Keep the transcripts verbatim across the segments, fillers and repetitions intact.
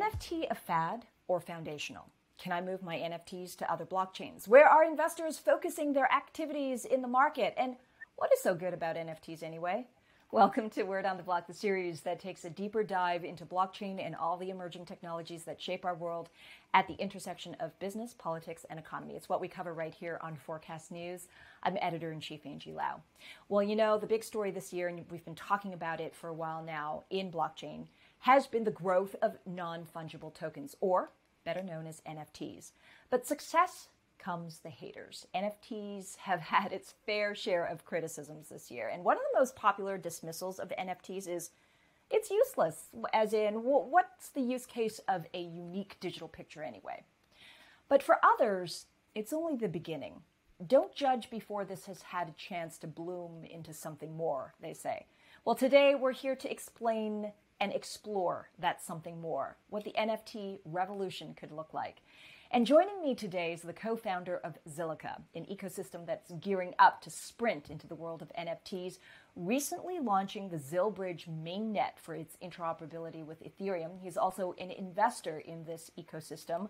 N F T a fad or foundational? Can I move my N F Ts to other blockchains? Where are investors focusing their activities in the market? And what is so good about N F Ts anyway? Welcome to Word on the Block, the series that takes a deeper dive into blockchain and all the emerging technologies that shape our world at the intersection of business, politics, and economy. It's what we cover right here on Forkast.News. I'm Editor-in-Chief Angie Lau. Well, you know, the big story this year, and we've been talking about it for a while now in blockchain, has been the growth of non-fungible tokens, or better known as N F Ts. But success comes the haters. N F Ts have had its fair share of criticisms this year. And one of the most popular dismissals of N F Ts is it's useless, as in what's the use case of a unique digital picture anyway? But for others, it's only the beginning. Don't judge before this has had a chance to bloom into something more, they say. Well, today we're here to explain and explore that something more, what the N F T revolution could look like. And joining me today is the co-founder of Zilliqa, an ecosystem that's gearing up to sprint into the world of N F Ts, recently launching the Zilbridge mainnet for its interoperability with Ethereum. He's also an investor in this ecosystem,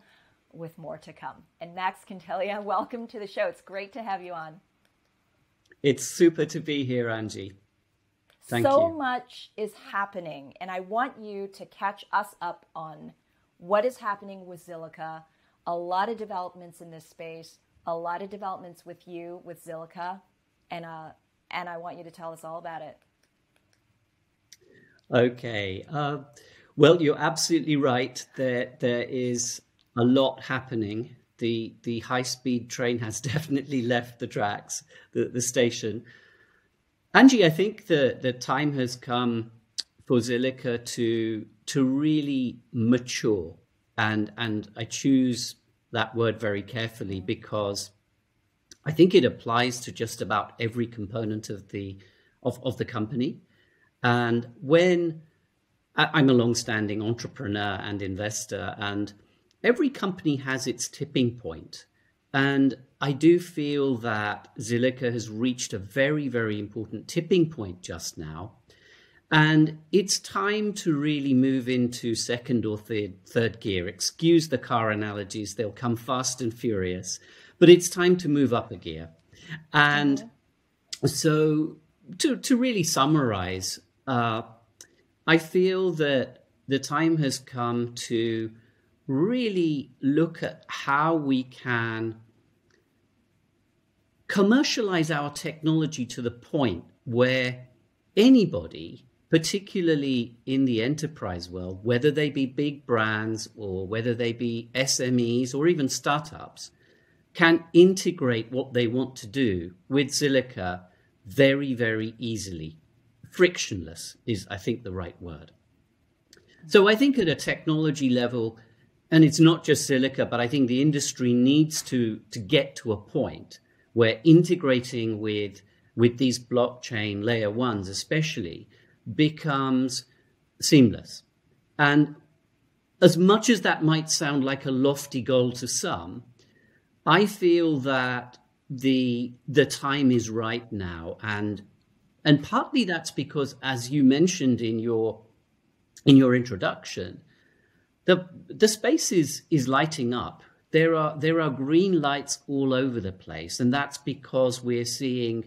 with more to come. And Max Kantelia, welcome to the show. It's great to have you on. It's super to be here, Angie. Thank you. So much is happening, and I want you to catch us up on what is happening with Zilliqa. A lot of developments in this space, a lot of developments with you, with Zilliqa, and uh, and I want you to tell us all about it. Okay. Uh, well, you're absolutely right. There, there is a lot happening. The the high-speed train has definitely left the tracks, the, the station. Angie, I think the, the time has come for Zilliqa to, to really mature. And, and I choose that word very carefully because I think it applies to just about every component of the, of, of the company. And when I'm a long-standing entrepreneur and investor, and every company has its tipping point. And I do feel that Zilliqa has reached a very, very important tipping point just now. And it's time to really move into second or third, third gear. Excuse the car analogies. They'll come fast and furious. But it's time to move up a gear. And mm-hmm. so to, to really summarize, uh, I feel that the time has come to really look at how we can commercialize our technology to the point where anybody, particularly in the enterprise world, whether they be big brands or whether they be S M Es or even startups, can integrate what they want to do with Zilliqa very, very easily. Frictionless is, I think, the right word. So I think at a technology level, and it's not just Zilliqa, but I think the industry needs to, to get to a point where integrating with, with these blockchain layer ones especially becomes seamless. And as much as that might sound like a lofty goal to some, I feel that the the time is right now. And and partly that's because, as you mentioned in your in your introduction, the the space is, is lighting up. There are there are green lights all over the place, and that's because we're seeing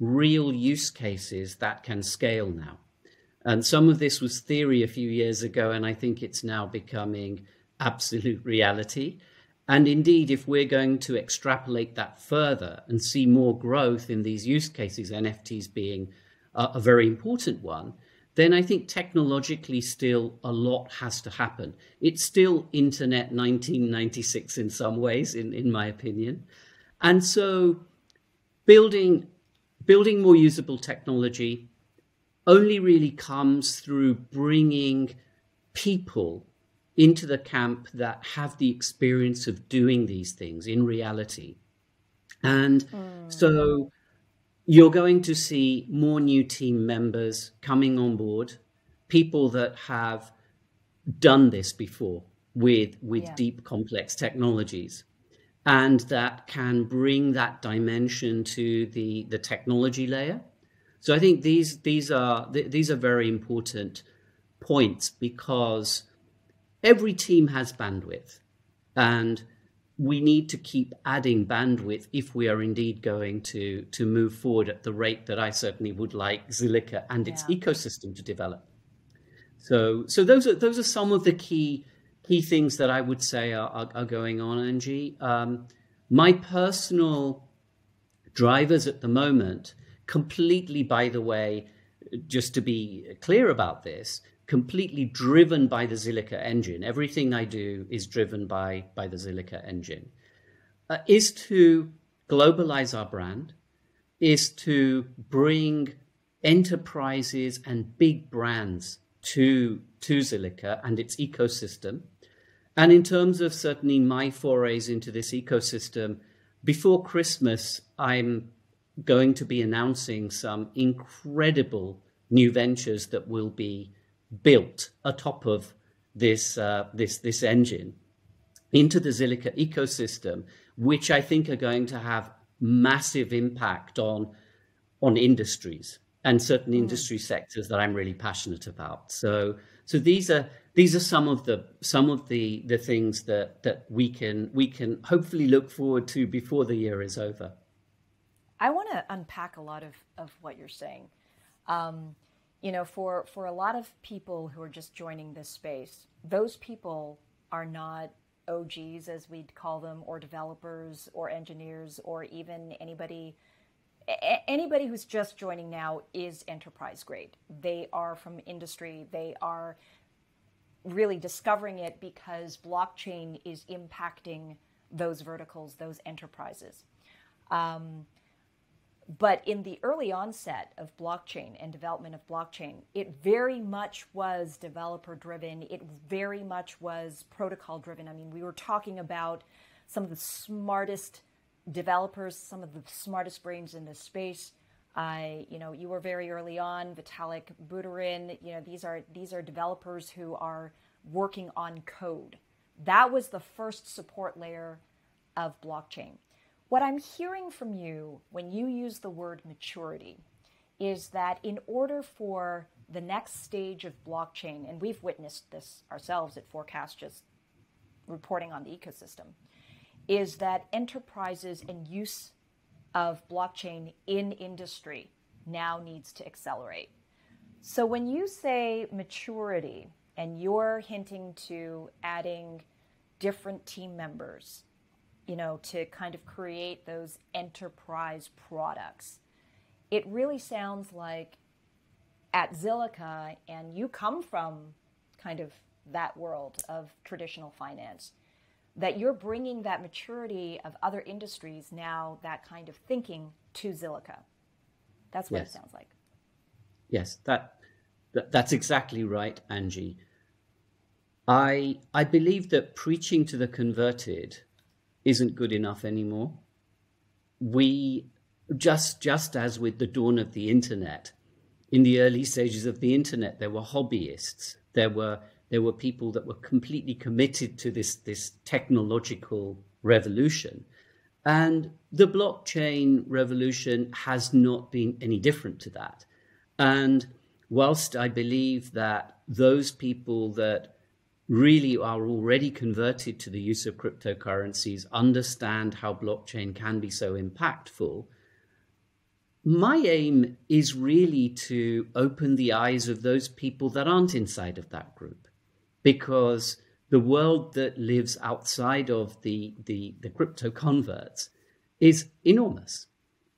real use cases that can scale now. And some of this was theory a few years ago, and I think it's now becoming absolute reality. And indeed, if we're going to extrapolate that further and see more growth in these use cases, N F Ts being a, a very important one, then I think technologically still a lot has to happen. It's still Internet nineteen ninety-six in some ways, in, in my opinion. And so building, building more usable technology only really comes through bringing people into the camp that have the experience of doing these things in reality. And mm. so you're going to see more new team members coming on board, people that have done this before with, with yeah. deep, complex technologies, and that can bring that dimension to the, the technology layer. So I think these these are th- these are very important points because Every team has bandwidth, and we need to keep adding bandwidth if we are indeed going to, to move forward at the rate that I certainly would like Zilliqa and its yeah. ecosystem to develop. So, so those are those are some of the key key things that I would say are, are, are going on, Angie. Um, my personal drivers at the moment, completely, by the way, just to be clear about this, completely driven by the Zilliqa engine. Everything I do is driven by, by the Zilliqa engine, uh, is to globalize our brand, is to bring enterprises and big brands to, to Zilliqa and its ecosystem. And in terms of certainly my forays into this ecosystem, before Christmas, I'm going to be announcing some incredible new ventures that will be built atop of this, uh, this, this engine into the Zilliqa ecosystem, which I think are going to have massive impact on, on industries and certain mm-hmm. industry sectors that I'm really passionate about. So, so these are, These are some of the some of the, the things that, that we can we can hopefully look forward to before the year is over. I want to unpack a lot of, of what you're saying. Um, you know, for for a lot of people who are just joining this space, those people are not O Gs, as we'd call them, or developers or engineers, or even anybody anybody who's just joining now is enterprise grade. They are from industry. They are really discovering it because blockchain is impacting those verticals, those enterprises. Um, but in the early onset of blockchain and development of blockchain, it very much was developer driven. It very much was protocol driven. I mean, we were talking about some of the smartest developers, some of the smartest brains in this space. I, you know, you were very early on, Vitalik Buterin, you know, these are, these are developers who are working on code. That was the first support layer of blockchain. What I'm hearing from you when you use the word maturity is that in order for the next stage of blockchain, and we've witnessed this ourselves at Forkast, just reporting on the ecosystem, is that enterprises and use of blockchain in industry now needs to accelerate. So when you say maturity, and you're hinting to adding different team members, you know, to kind of create those enterprise products, it really sounds like at Zilliqa, and you come from kind of that world of traditional finance, that you're bringing that maturity of other industries now, that kind of thinking, to Zilliqa. That's what yes. it sounds like. Yes, that, that that's exactly right, Angie. I, I believe that preaching to the converted isn't good enough anymore. We, just, just as with the dawn of the internet, in the early stages of the internet, there were hobbyists, there were There were people that were completely committed to this, this technological revolution. And the blockchain revolution has not been any different to that. And whilst I believe that those people that really are already converted to the use of cryptocurrencies understand how blockchain can be so impactful, my aim is really to open the eyes of those people that aren't inside of that group. Because the world that lives outside of the, the, the crypto converts is enormous.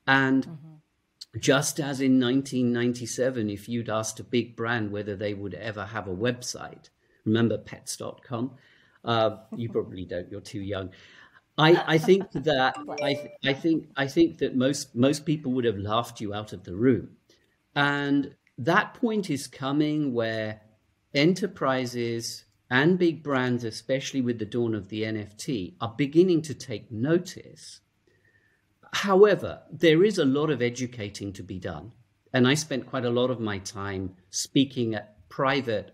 And mm-hmm. just as in nineteen ninety-seven, if you'd asked a big brand whether they would ever have a website, remember pets dot com? Uh, you probably don't, you're too young. I, I think that I, th- I think I think that most most people would have laughed you out of the room. And that point is coming where enterprises and big brands, especially with the dawn of the N F T, are beginning to take notice. However, there is a lot of educating to be done. And I spent quite a lot of my time speaking at private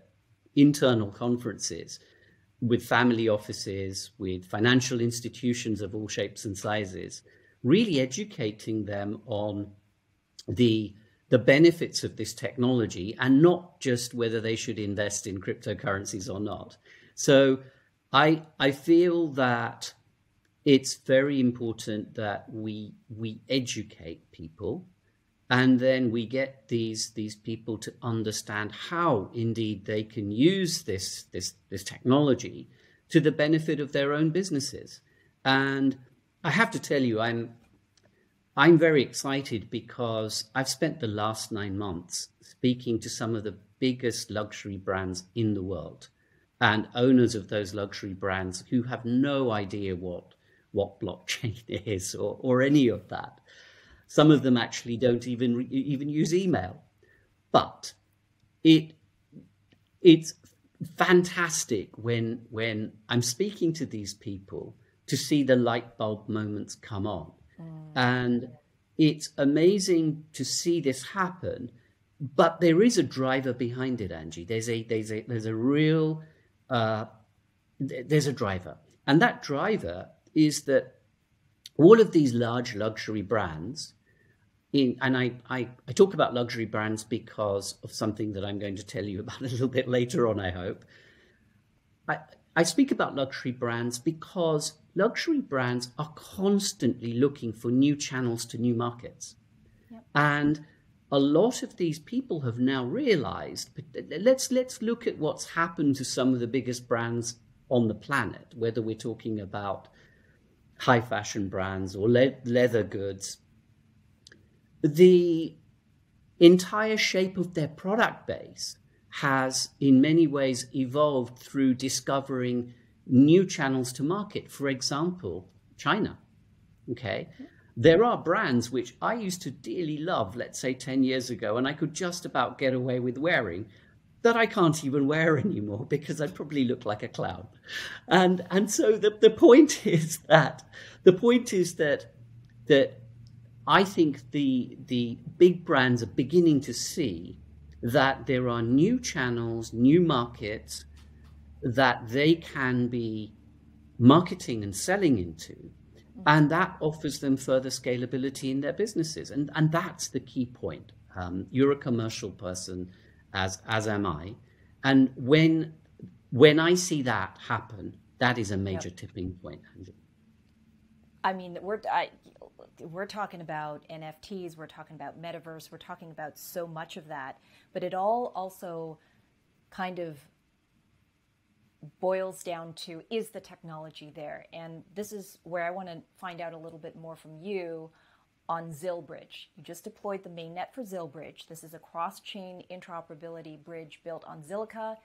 internal conferences with family offices, with financial institutions of all shapes and sizes, really educating them on the the benefits of this technology, and not just whether they should invest in cryptocurrencies or not. So I I feel that it's very important that we we educate people, and then we get these these people to understand how indeed they can use this this this technology to the benefit of their own businesses. And I have to tell you, I'm I'm very excited because I've spent the last nine months speaking to some of the biggest luxury brands in the world and owners of those luxury brands who have no idea what what blockchain is or, or any of that. Some of them actually don't even even use email, but it it's fantastic when when I'm speaking to these people to see the light bulb moments come on. Mm. And it's amazing to see this happen, but there is a driver behind it, Angie. There's a there's a there's a real uh, there's a driver, and that driver is that all of these large luxury brands, in, and I, I, I talk about luxury brands because of something that I'm going to tell you about a little bit later on, I hope. I, I speak about luxury brands because luxury brands are constantly looking for new channels to new markets. Yep. And a lot of these people have now realized, let's, let's look at what's happened to some of the biggest brands on the planet, whether we're talking about high fashion brands or le leather goods. The entire shape of their product base has in many ways evolved through discovering new channels to market. For example, China, okay? Yeah. There are brands which I used to dearly love, let's say ten years ago, and I could just about get away with wearing, that I can't even wear anymore because I'd probably look like a clown. And, and so the, the point is that, the point is that, that I think the, the big brands are beginning to see that there are new channels, new markets that they can be marketing and selling into. And that offers them further scalability in their businesses. And, and that's the key point. Um, you're a commercial person, as as am I. And when when I see that happen, that is a major yep. tipping point, Angie. I mean, we're I, we're talking about N F Ts, we're talking about metaverse, we're talking about so much of that, but it all also kind of boils down to, is the technology there? And this is where I want to find out a little bit more from you on Zilbridge. You just deployed the mainnet for Zilbridge. This is a cross-chain interoperability bridge built on Zilliqa.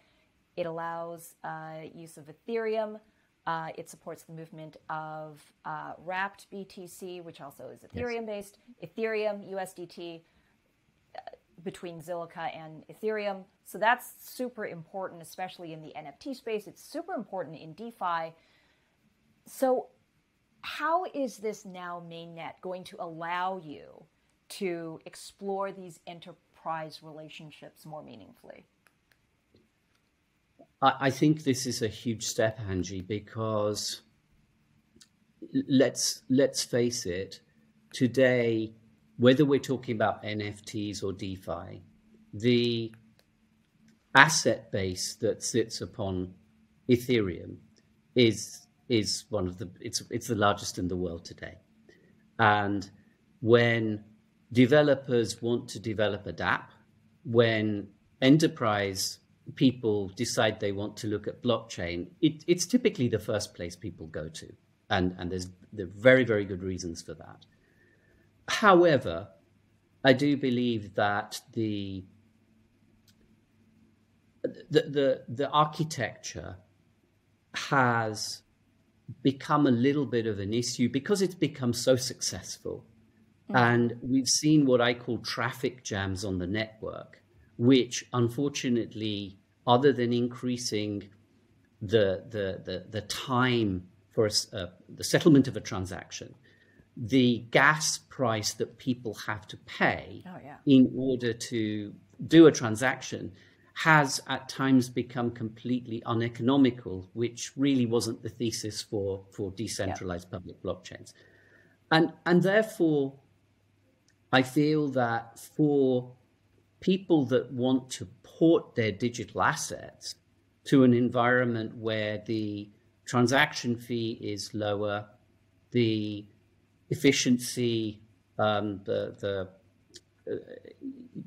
It allows uh, use of Ethereum. Uh, it supports the movement of uh, Wrapped B T C, which also is Ethereum-based. Yes. Ethereum, U S D T, uh, between Zilliqa and Ethereum. So that's super important, especially in the N F T space. It's super important in DeFi. So how is this now mainnet going to allow you to explore these enterprise relationships more meaningfully? I think this is a huge step, Angie, because let's let's face it, today, whether we're talking about N F Ts or DeFi, the asset base that sits upon Ethereum is is one of the, it's, it's the largest in the world today. And when developers want to develop a dApp, when enterprise people decide they want to look at blockchain, it, it's typically the first place people go to. And, and there's there are very, very good reasons for that. However, I do believe that the, the, the, the architecture has become a little bit of an issue because it's become so successful. Mm. And we've seen what I call traffic jams on the network, which unfortunately, other than increasing the, the, the, the time for a, uh, the settlement of a transaction, the gas price that people have to pay oh, yeah. in order to do a transaction has at times become completely uneconomical, which really wasn't the thesis for, for decentralized yeah. public blockchains. And, and therefore, I feel that for people that want to port their digital assets to an environment where the transaction fee is lower, the efficiency, um, the, the uh,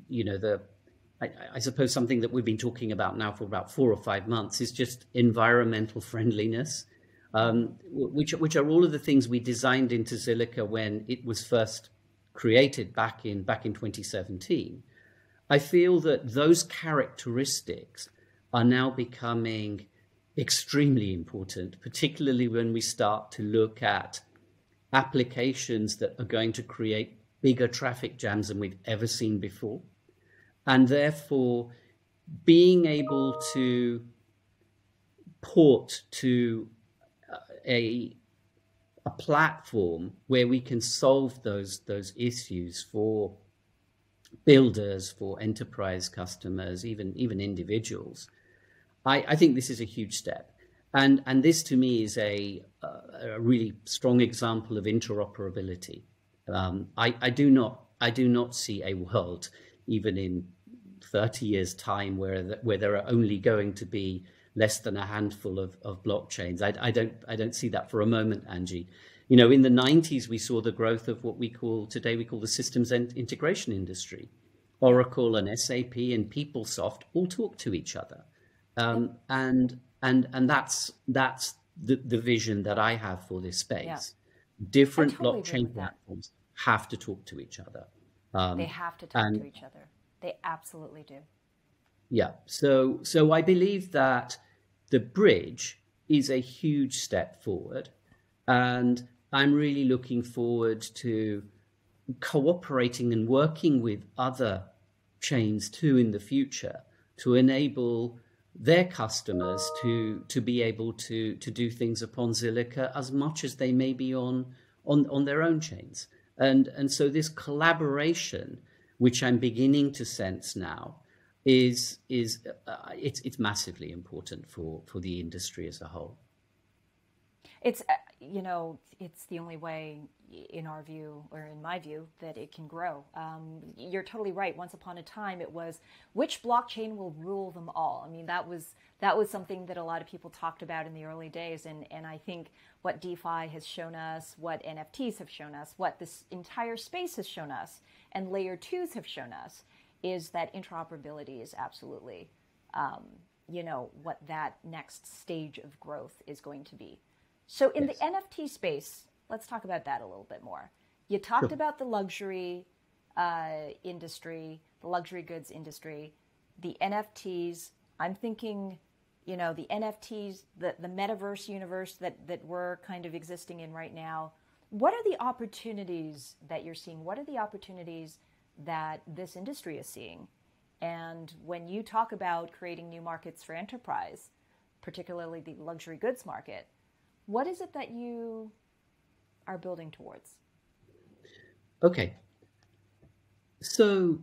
you know, the, I, I suppose something that we've been talking about now for about four or five months is just environmental friendliness, um, which, which are all of the things we designed into Zilliqa when it was first created back in, back in twenty seventeen. I feel that those characteristics are now becoming extremely important, particularly when we start to look at applications that are going to create bigger traffic jams than we've ever seen before. And therefore, being able to port to a, a platform where we can solve those, those issues for builders, for enterprise customers, even, even individuals, I, I think this is a huge step. And, and this, to me, is a, a really strong example of interoperability. Um, I, I, do not, I do not see a world, even in thirty years' time, where, the, where there are only going to be less than a handful of, of blockchains. I, I, don't, I don't see that for a moment, Angie. You know, in the nineties, we saw the growth of what we call, today we call the systems integration industry. Oracle and S A P and PeopleSoft all talk to each other. Um, and and and that's that's the, the vision that I have for this space. Yeah. Different totally blockchain platforms have to talk to each other. Um, they have to talk and, to each other. They absolutely do. Yeah. So so I believe that the bridge is a huge step forward, and I'm really looking forward to cooperating and working with other chains too in the future to enable their customers to to be able to to do things upon Zilliqa as much as they may be on on on their own chains, and and so this collaboration, which I'm beginning to sense now, is is uh, it's it's massively important for for the industry as a whole. It's uh, you know, it's the only way, in our view, or in my view, that it can grow. Um, you're totally right. Once upon a time, it was which blockchain will rule them all. I mean, that was that was something that a lot of people talked about in the early days. And, and I think what DeFi has shown us, what N F Ts have shown us, what this entire space has shown us, and layer twos have shown us, is that interoperability is absolutely, um, you know, what that next stage of growth is going to be. So in yes. the N F T space, let's talk about that a little bit more. You talked sure. about the luxury uh, industry, the luxury goods industry, the N F Ts. I'm thinking, you know, the N F Ts, the, the metaverse universe that, that we're kind of existing in right now. What are the opportunities that you're seeing? What are the opportunities that this industry is seeing? And when you talk about creating new markets for enterprise, particularly the luxury goods market, what is it that you are building towards? Okay. So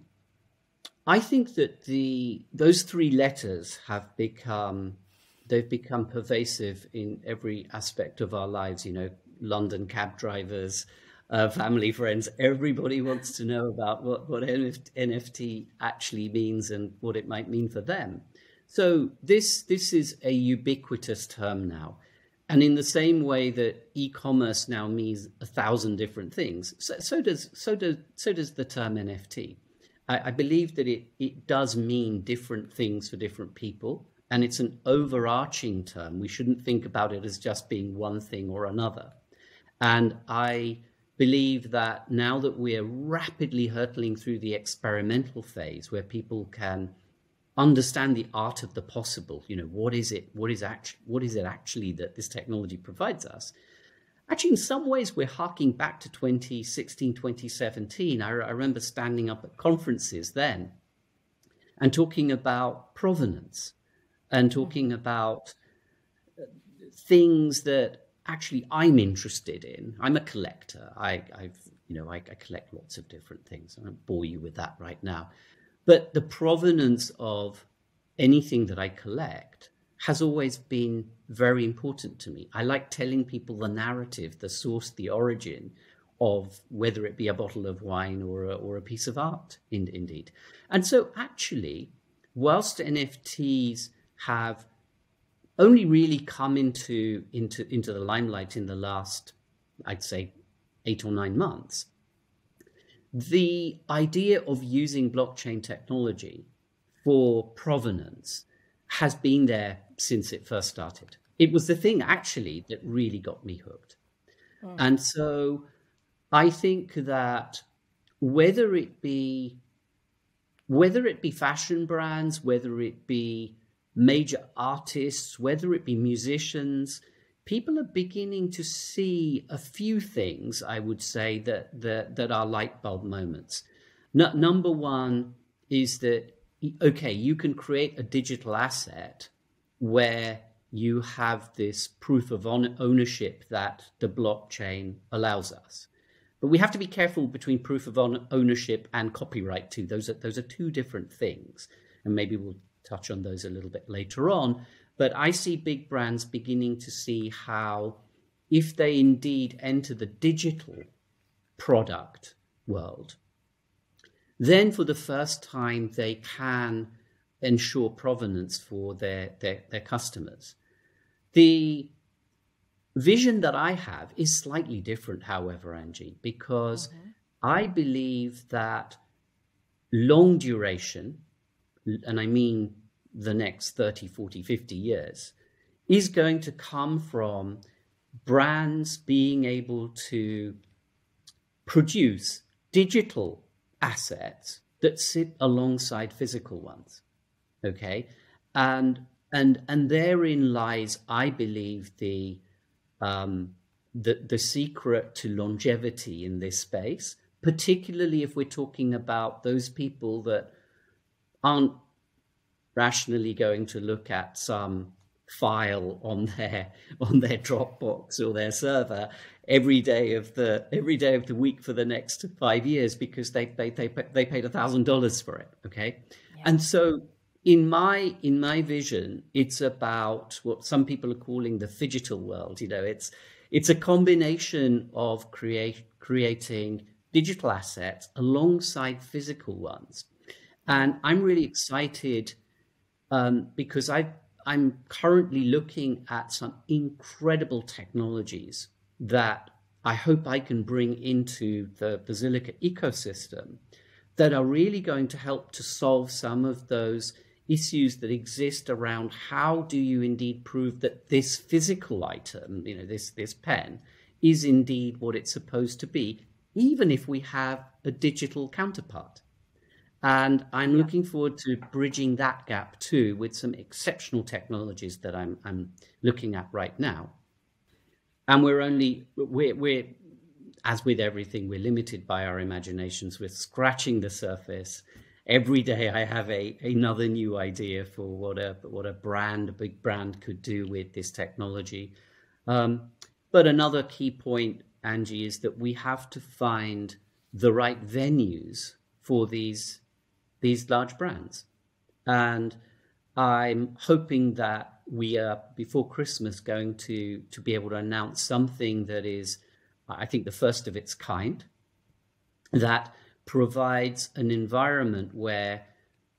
I think that the those three letters have become, they've become pervasive in every aspect of our lives. You know, London cab drivers, uh, family, friends, everybody wants to know about what, what N F T actually means and what it might mean for them. So this, this is a ubiquitous term now. And in the same way that e-commerce now means a thousand different things, so, so does so does so does the term N F T. I, I believe that it it does mean different things for different people, and it's an overarching term. We shouldn't think about it as just being one thing or another. And I believe that now that we're rapidly hurtling through the experimental phase, where people can understand the art of the possible, you know, what is it, what is actually, what is it actually that this technology provides us? Actually, in some ways, we're harking back to twenty sixteen, twenty seventeen. I, I remember standing up at conferences then and talking about provenance and talking about things that actually I'm interested in. I'm a collector. I, I've, you know, I, I collect lots of different things. I won't bore you with that right now. But the provenance of anything that I collect has always been very important to me. I like telling people the narrative, the source, the origin of whether it be a bottle of wine or a, or a piece of art, in, indeed. And so actually, whilst N F Ts have only really come into, into, into the limelight in the last, I'd say, eight or nine months. The idea of using blockchain technology for provenance has been there since it first started. It was the thing actually that really got me hooked. Mm. And so I think that whether it be whether it be fashion brands, whether it be major artists, whether it be musicians, people are beginning to see a few things, I would say, that that, that are light bulb moments. No, number one is that, okay, you can create a digital asset where you have this proof of ownership that the blockchain allows us. But we have to be careful between proof of ownership and copyright too. Those are, those are two different things. And maybe we'll touch on those a little bit later on. But I see big brands beginning to see how, if they indeed enter the digital product world, then for the first time they can ensure provenance for their, their, their customers. The vision that I have is slightly different, however, Angie, because okay. I believe that long duration, and I mean the next thirty, forty, fifty years, is going to come from brands being able to produce digital assets that sit alongside physical ones. Okay, and and and therein lies, I believe, the um, the the secret to longevity in this space, particularly if we're talking about those people that aren't rationally going to look at some file on their on their Dropbox or their server every day of the every day of the week for the next five years because they they they they paid a thousand dollars for it. Okay, yeah. And so. In my in my vision, it's about what some people are calling the phygital world. You know, it's it's a combination of create creating digital assets alongside physical ones, and I'm really excited um, because I I'm currently looking at some incredible technologies that I hope I can bring into the Zilliqa ecosystem that are really going to help to solve some of those issues that exist around how do you indeed prove that this physical item, you know, this, this pen, is indeed what it's supposed to be, even if we have a digital counterpart. And I'm yeah. looking forward to bridging that gap too with some exceptional technologies that I'm, I'm looking at right now. And we're only, we're, we're, as with everything, we're limited by our imaginations. We're scratching the surface. Every day I have a, another new idea for what a, what a brand, a big brand could do with this technology. Um, but another key point, Angie, is that we have to find the right venues for these, these large brands. And I'm hoping that we are, before Christmas, going to, to be able to announce something that is, I think, the first of its kind, that provides an environment where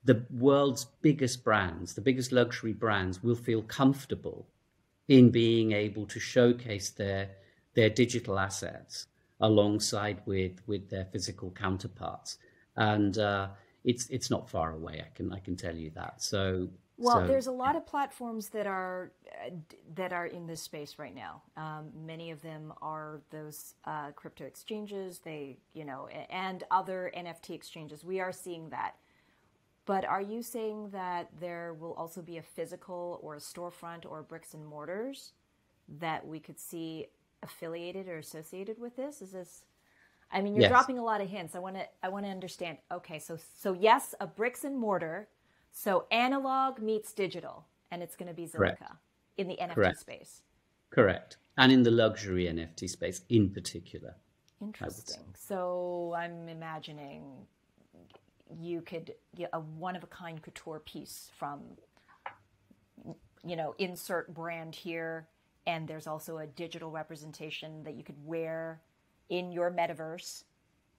the world's biggest brands, the biggest luxury brands, will feel comfortable in being able to showcase their their digital assets alongside with with their physical counterparts. And uh, it's it's not far away. I can I can tell you that. So. Well, so, there's a lot of platforms that are uh, that are in this space right now. Um, many of them are those uh, crypto exchanges, they, you know, and other N F T exchanges. We are seeing that. But are you saying that there will also be a physical or a storefront or bricks and mortars that we could see affiliated or associated with this? Is this? I mean, you're yes. dropping a lot of hints. I want to I want to understand. Okay, so so yes, a bricks and mortar. So analog meets digital, and it's going to be Zilliqa Correct. in the N F T Correct. space. Correct. And in the luxury N F T space in particular. Interesting. So I'm imagining you could get a one-of-a-kind couture piece from, you know, insert brand here, and there's also a digital representation that you could wear in your metaverse,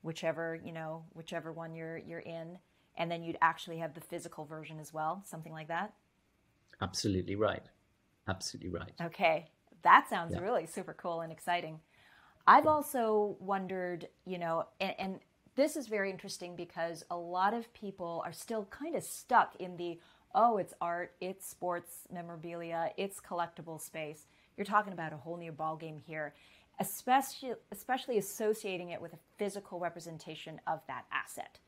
whichever, you know, whichever one you're you're in. And then you'd actually have the physical version as well, something like that? Absolutely right. absolutely right. Okay, that sounds yeah. really super cool and exciting. I've also wondered, you know, and, and this is very interesting because a lot of people are still kind of stuck in the, oh, it's art, it's sports memorabilia, it's collectible space. You're talking about a whole new ballgame here, especially, especially associating it with a physical representation of that asset.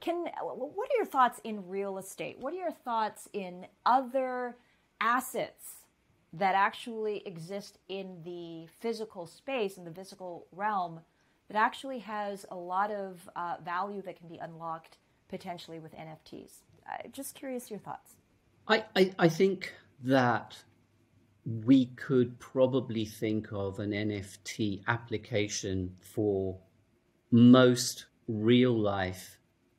Can, what are your thoughts in real estate? What are your thoughts in other assets that actually exist in the physical space, in the physical realm, that actually has a lot of uh, value that can be unlocked potentially with N F Ts? Uh, just curious your thoughts. I, I, I think that we could probably think of an N F T application for most real-life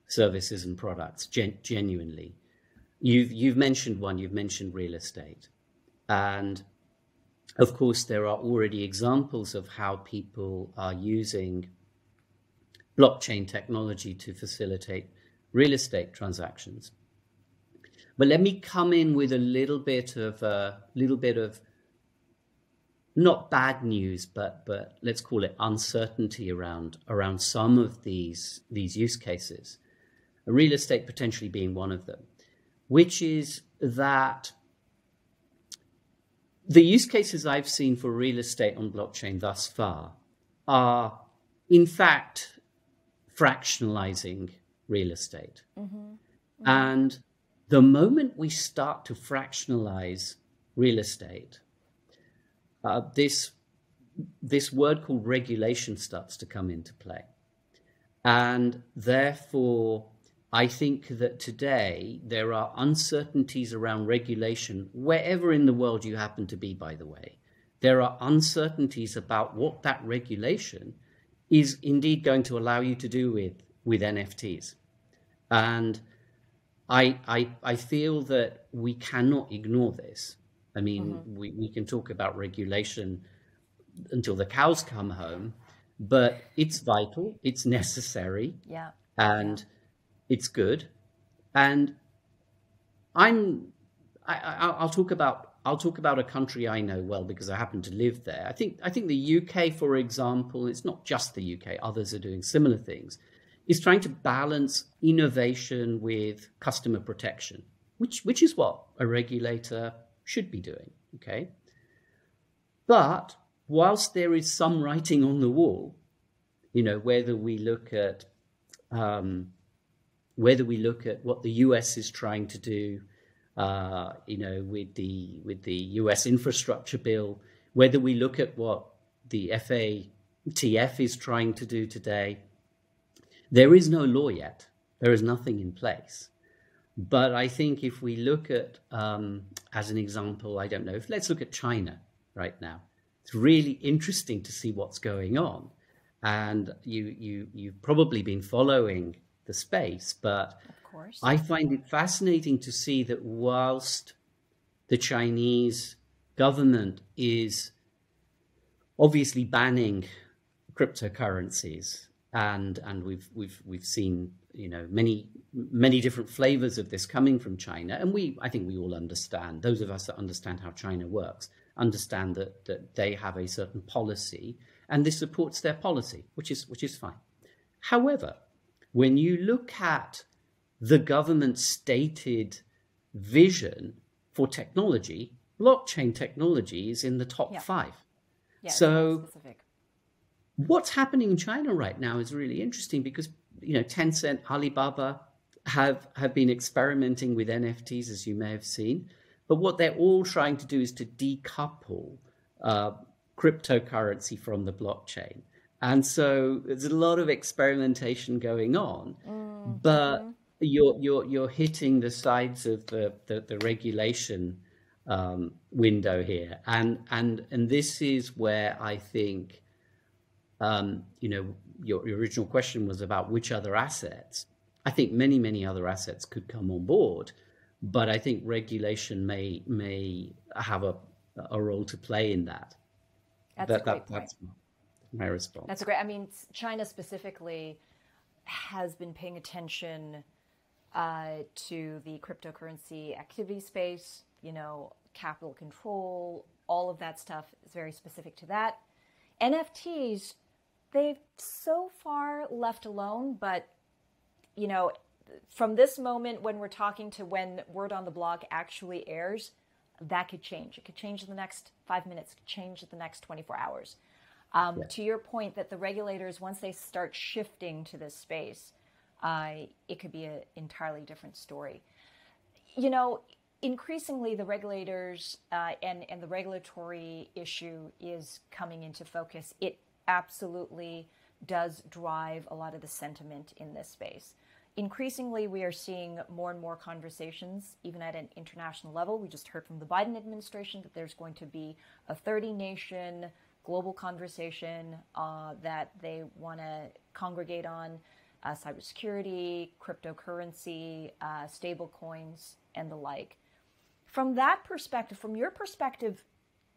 services and products, gen genuinely. You've, you've mentioned one, you've mentioned real estate. And of course, there are already examples of how people are using blockchain technology to facilitate real estate transactions. But let me come in with a little bit of a little bit of not bad news, but but let's call it uncertainty around around some of these these use cases, real estate potentially being one of them, which is that the use cases I've seen for real estate on blockchain thus far are, in fact, fractionalizing real estate. Mm-hmm. Mm-hmm. And the moment we start to fractionalize real estate, uh, this, this word called regulation starts to come into play. And therefore, I think that today there are uncertainties around regulation wherever in the world you happen to be, by the way. There are uncertainties about what that regulation is indeed going to allow you to do with, with N F Ts. And I, I, I feel that we cannot ignore this. I mean, mm-hmm. we, we can talk about regulation until the cows come home, but it's vital, it's necessary. Yeah. And yeah. It's good, and I'm. I, I, I'll talk about. I'll talk about a country I know well because I happen to live there. I think. I think the U K, for example, it's not just the U K. Others are doing similar things. Is trying to balance innovation with customer protection, which which is what a regulator should be doing. Okay, but whilst there is some writing on the wall, you know, whether we look at. Um, Whether we look at what the U S is trying to do, uh, you know, with the with the U S infrastructure bill, whether we look at what the F A T F is trying to do today, there is no law yet. There is nothing in place. But I think if we look at, um, as an example, I don't know, if let's look at China right now. It's really interesting to see what's going on, and you you you've probably been following the space, but of course. I find it fascinating to see that whilst the Chinese government is obviously banning cryptocurrencies, and and we've we've we've seen, you know, many many different flavors of this coming from China, and we I think we all understand, those of us that understand how China works understand that that they have a certain policy, and this supports their policy, which is which is fine. However, when you look at the government's stated vision for technology, blockchain technology is in the top yeah. five. Yeah, so what's happening in China right now is really interesting because, you know, Tencent, Alibaba have, have been experimenting with N F Ts, as you may have seen. But what they're all trying to do is to decouple uh, cryptocurrency from the blockchain. And so there's a lot of experimentation going on, mm-hmm. but you're, you're, you're hitting the sides of the, the, the regulation um, window here. And, and, and this is where I think, um, you know, your, your original question was about which other assets. I think many, many other assets could come on board, but I think regulation may, may have a, a role to play in that. That's that, a great that, point. That's, my response. That's a great. I mean, China specifically has been paying attention uh, to the cryptocurrency activity space. You know, capital control, all of that stuff is very specific to that. N F Ts, they've so far left alone, but, you know, from this moment when we're talking to when Word on the Block actually airs, that could change. It could change in the next five minutes, it could change in the next twenty-four hours. Um, yeah. To your point that the regulators, once they start shifting to this space, uh, it could be an entirely different story. You know, increasingly the regulators uh, and, and the regulatory issue is coming into focus. It absolutely does drive a lot of the sentiment in this space. Increasingly, we are seeing more and more conversations, even at an international level. We just heard from the Biden administration that there's going to be a thirty nation global conversation uh, that they want to congregate on uh, cybersecurity, cryptocurrency, uh, stable coins, and the like. From that perspective, from your perspective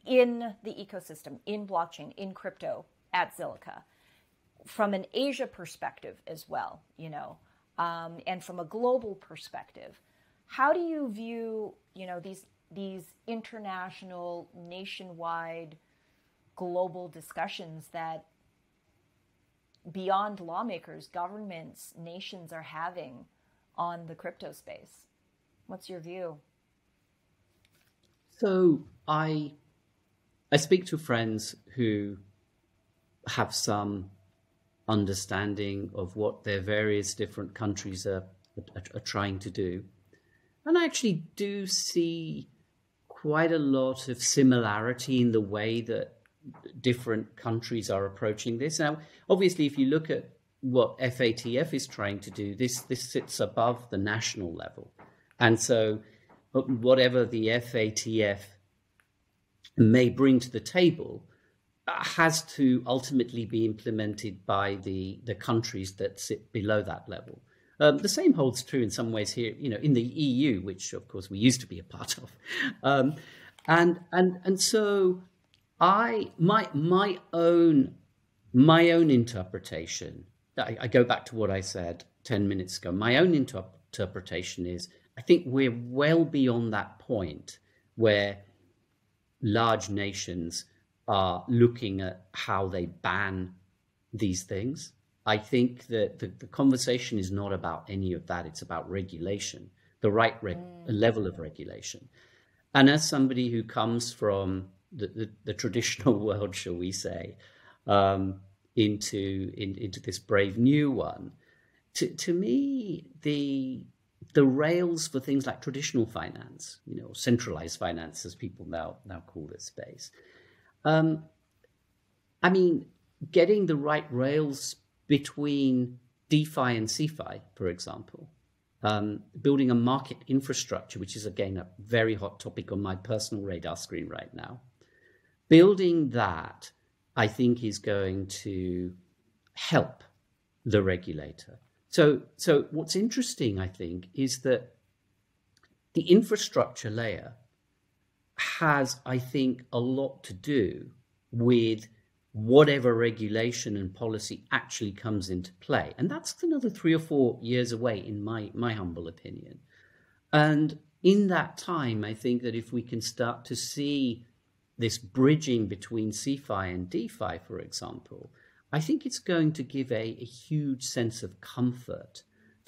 in the ecosystem, in blockchain, in crypto, at Zilliqa, from an Asia perspective as well, you know, Um, and from a global perspective, how do you view, you know, these these international, nationwide, global discussions that beyond lawmakers, governments, nations are having on the crypto space? What's your view? So I I speak to friends who have some understanding of what their various different countries are, are, are trying to do. And I actually do see quite a lot of similarity in the way that different countries are approaching this. Now, obviously, if you look at what F A T F is trying to do, this, this sits above the national level. And so whatever the F A T F may bring to the table has to ultimately be implemented by the, the countries that sit below that level. Um, the same holds true in some ways here, you know, in the E U, which of course we used to be a part of. Um, and and and so I my my own my own interpretation. I, I go back to what I said ten minutes ago. My own inter- interpretation is I think we're well beyond that point where large nations are looking at how they ban these things. I think that the, the conversation is not about any of that. It's about regulation, the right reg- mm. level of regulation. And as somebody who comes from the, the, the traditional world, shall we say, um, into in, into this brave new one, to, to me, the the rails for things like traditional finance, you know, centralized finance, as people now now call this space, Um, I mean, getting the right rails between DeFi and CeFi, for example, um, building a market infrastructure, which is, again, a very hot topic on my personal radar screen right now. Building that, I think, is going to help the regulator. So, so what's interesting, I think, is that the infrastructure layer has, I think, a lot to do with whatever regulation and policy actually comes into play. And that's another three or four years away, in my, my humble opinion. And in that time, I think that if we can start to see this bridging between CeFi and DeFi, for example, I think it's going to give a, a huge sense of comfort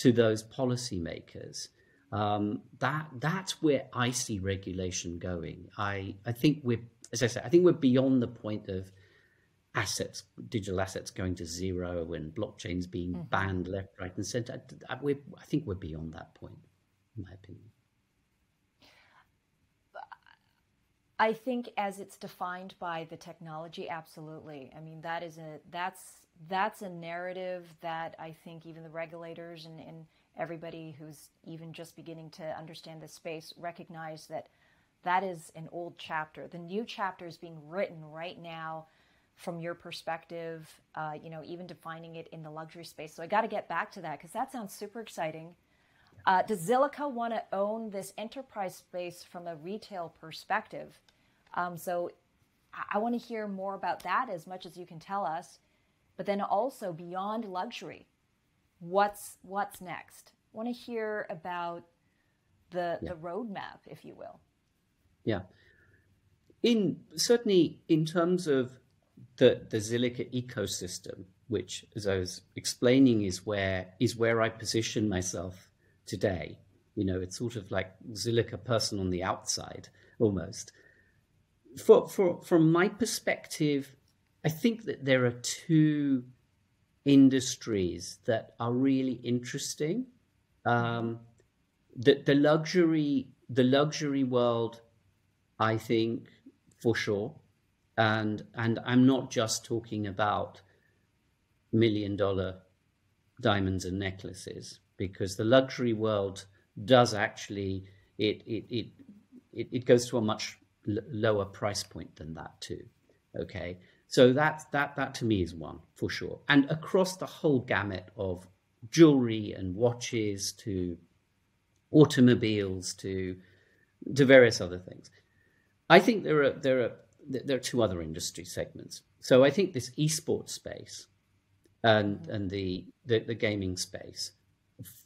to those policymakers. Um, that that's where I see regulation going. I, I think we're, as I said, I think we're beyond the point of assets, digital assets going to zero and blockchains being mm. banned left, right, and center. I, we're, I think we're beyond that point, in my opinion. I think as it's defined by the technology, absolutely. I mean, that is a that's that's a narrative that I think even the regulators and and everybody who's even just beginning to understand this space recognize that that is an old chapter. The new chapter is being written right now from your perspective, uh, you know, even defining it in the luxury space. So I got to get back to that because that sounds super exciting. Uh, does Zilliqa want to own this enterprise space from a retail perspective? Um, so I, I want to hear more about that as much as you can tell us, but then also beyond luxury. What's what's next? I want to hear about the yeah. the roadmap, if you will. Yeah. in certainly in terms of the, the Zilliqa ecosystem, which, as I was explaining, is where is where I position myself today. You know, it's sort of like Zilliqa person on the outside almost. For, for, from my perspective, I think that there are two industries that are really interesting. Um, the, the luxury, the luxury world, I think, for sure. And, and I'm not just talking about million dollar diamonds and necklaces, because the luxury world does actually, it, it, it, it, it goes to a much l- lower price point than that too. Okay. So that, that, that to me is one for sure. And across the whole gamut of jewelry and watches to automobiles to, to various other things. I think there are, there are, there are two other industry segments. So I think this esports space and, and the, the, the gaming space,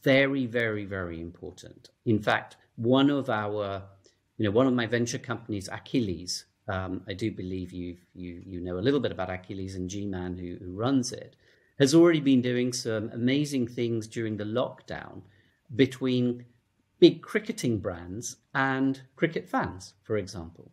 very, very, very important. In fact, one of our, you know, one of my venture companies, Achilles, um, I do believe you you you know a little bit about Achilles, and G-Man, who, who runs it, has already been doing some amazing things during the lockdown between big cricketing brands and cricket fans, for example.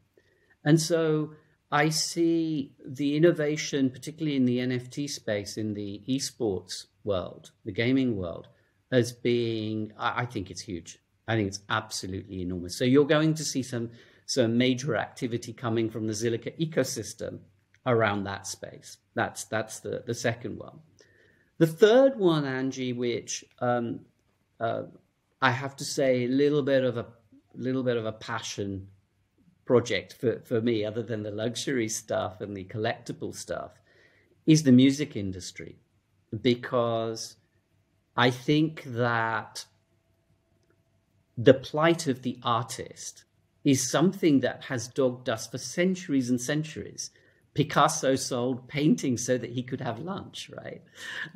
And so I see the innovation, particularly in the N F T space, in the esports world, the gaming world, as being, I think it's huge. I think it's absolutely enormous. So you're going to see some some major activity coming from the Zilliqa ecosystem around that space. That's that's the, the second one. The third one, Angie, which um, uh, I have to say a little bit of a little bit of a passion project for, for me, other than the luxury stuff and the collectible stuff, is the music industry, because I think that the plight of the artist is something that has dogged us for centuries and centuries. Picasso sold paintings so that he could have lunch, right?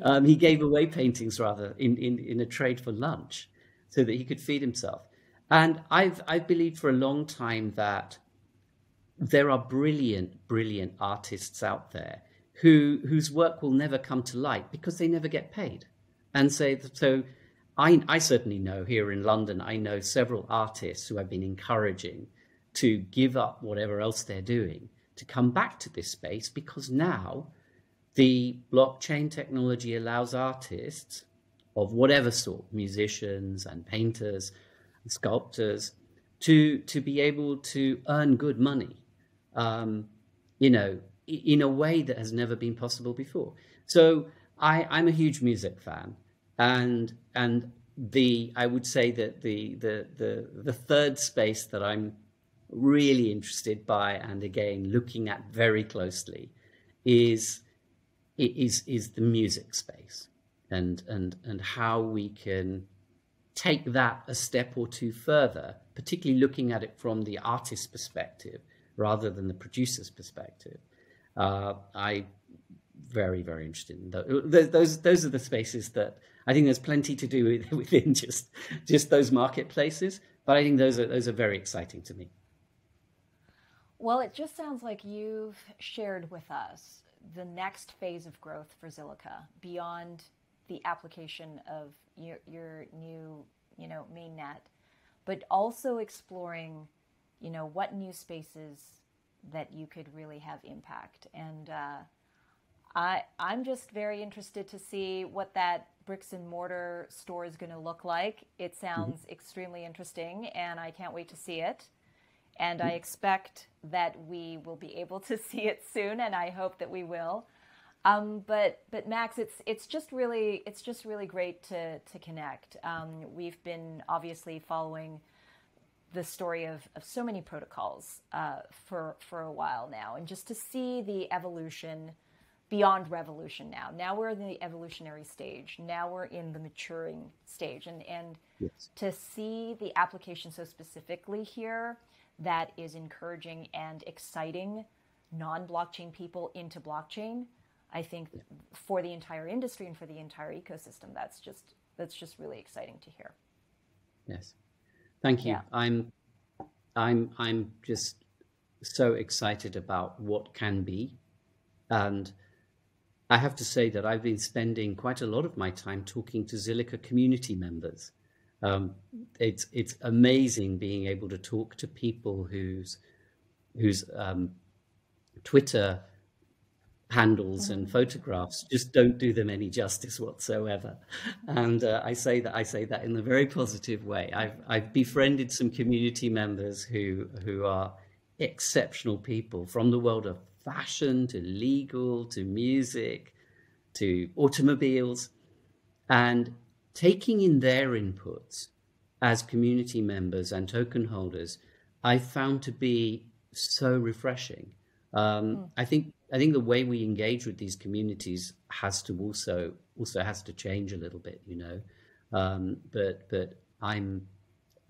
Um, he gave away paintings rather in, in, in a trade for lunch so that he could feed himself. And I've, I've believed for a long time that there are brilliant, brilliant artists out there who whose work will never come to light because they never get paid. And say, so I, I certainly know here in London, I know several artists who I've been encouraging to give up whatever else they're doing to come back to this space, because now the blockchain technology allows artists of whatever sort, musicians and painters and sculptors, to, to be able to earn good money, um, you know, in a way that has never been possible before. So I, I'm a huge music fan, and and the I would say that the the the the third space that I'm really interested by, and again looking at very closely, is is is the music space, and and and how we can take that a step or two further, particularly looking at it from the artist's perspective rather than the producer's perspective. Uh, I. Very, very interesting. Those, those are the spaces that I think there's plenty to do within just, just those marketplaces. But I think those are, those are very exciting to me. Well, it just sounds like you've shared with us the next phase of growth for Zilliqa beyond the application of your, your new, you know, mainnet, but also exploring, you know, what new spaces that you could really have impact. And, uh, I, I'm just very interested to see what that bricks and mortar store is going to look like. It sounds mm-hmm. extremely interesting, and I can't wait to see it. And mm-hmm. I expect that we will be able to see it soon, and I hope that we will. Um, but but Max, it's it's just really it's just really great to to connect. Um, we've been obviously following the story of, of so many protocols uh, for for a while now, and just to see the evolution. Beyond revolution now. Now we're in the evolutionary stage. Now we're in the maturing stage. And, and yes. to see the application so specifically here that is encouraging and exciting non-blockchain people into blockchain, I think yeah. for the entire industry and for the entire ecosystem, that's just that's just really exciting to hear. Yes. Thank you. Yeah. I'm I'm I'm just so excited about what can be. And I have to say that I've been spending quite a lot of my time talking to Zilliqa community members. Um, it's, it's amazing being able to talk to people whose, whose um, Twitter handles and photographs just don't do them any justice whatsoever. And uh, I say that I say that in a very positive way. I've, I've befriended some community members who, who are exceptional people from the world of fashion to legal, to music, to automobiles, and taking in their inputs as community members and token holders, I found to be so refreshing. Um, mm. I think I think the way we engage with these communities has to also also has to change a little bit, you know. Um, but but I'm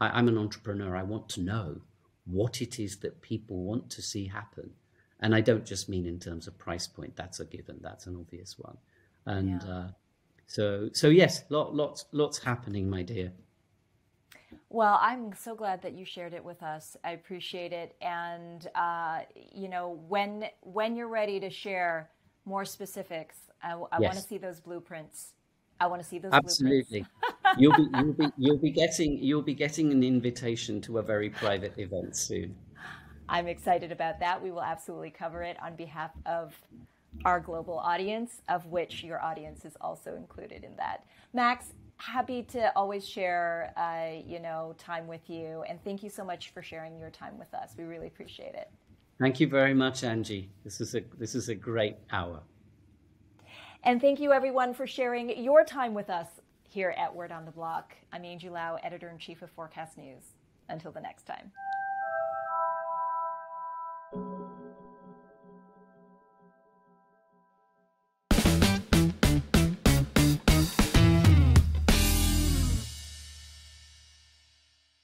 I, I'm an entrepreneur. I want to know what it is that people want to see happen, and I don't just mean in terms of price point. That's a given. That's an obvious one. And yeah. uh, so so yes, lot, lots lots happening, my dear. Well, I'm so glad that you shared it with us. I appreciate it. And, uh, you know, when when you're ready to share more specifics, I, I yes. want to see those blueprints. I want to see those Absolutely. Blueprints. You'll be, you'll be, you'll be getting, you'll be getting an invitation to a very private event soon. I'm excited about that. We will absolutely cover it on behalf of our global audience, of which your audience is also included in that. Max, happy to always share, uh, you know, time with you. And thank you so much for sharing your time with us. We really appreciate it. Thank you very much, Angie. This is a, this is a great hour. And thank you, everyone, for sharing your time with us here at Word on the Block. I'm Angie Lau, Editor-in-Chief of Forkast News. Until the next time.